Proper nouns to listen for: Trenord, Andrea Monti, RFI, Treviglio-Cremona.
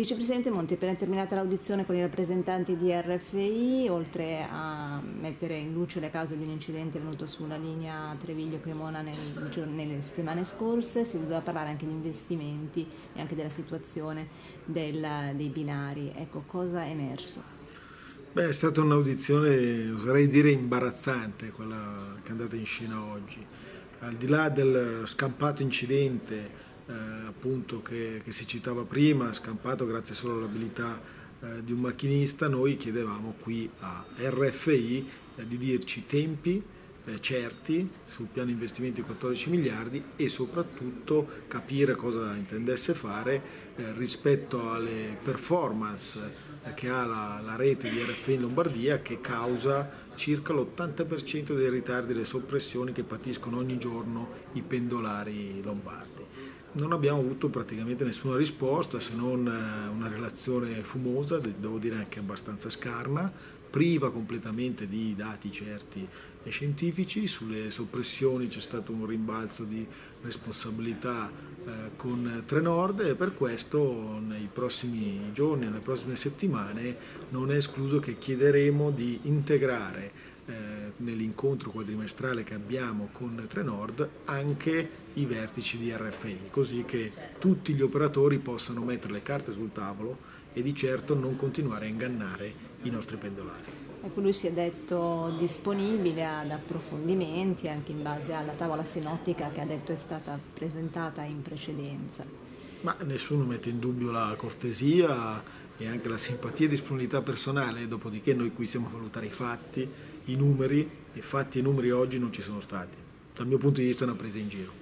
Vicepresidente Monti, appena terminata l'audizione con i rappresentanti di RFI, oltre a mettere in luce le cause di un incidente avvenuto sulla linea Treviglio-Cremona nelle settimane scorse, si doveva parlare anche di investimenti e anche della situazione dei binari. Ecco, cosa è emerso? Beh, è stata un'audizione, oserei dire, imbarazzante quella che è andata in scena oggi. Al di là del scampato incidente appunto che si citava prima, scampato grazie solo all'abilità di un macchinista, noi chiedevamo qui a RFI di dirci tempi certi sul piano investimenti 14 miliardi e soprattutto capire cosa intendesse fare rispetto alle performance che ha la rete di RFI in Lombardia, che causa circa l'80% dei ritardi e delle soppressioni che patiscono ogni giorno i pendolari lombardi. Non abbiamo avuto praticamente nessuna risposta, se non una relazione fumosa, devo dire anche abbastanza scarna, priva completamente di dati certi e scientifici. Sulle soppressioni c'è stato un rimbalzo di responsabilità con Trenord e per questo nei prossimi giorni, nelle prossime settimane non è escluso che chiederemo di integrare nell'incontro quadrimestrale che abbiamo con Trenord anche i vertici di RFI, così che tutti gli operatori possano mettere le carte sul tavolo e di certo non continuare a ingannare i nostri pendolari. Ecco, lui si è detto disponibile ad approfondimenti anche in base alla tavola sinottica che ha detto è stata presentata in precedenza. Ma nessuno mette in dubbio la cortesia e anche la simpatia e disponibilità personale, dopodiché noi qui siamo a valutare i fatti, i numeri, e fatti e numeri oggi non ci sono stati. Dal mio punto di vista è una presa in giro.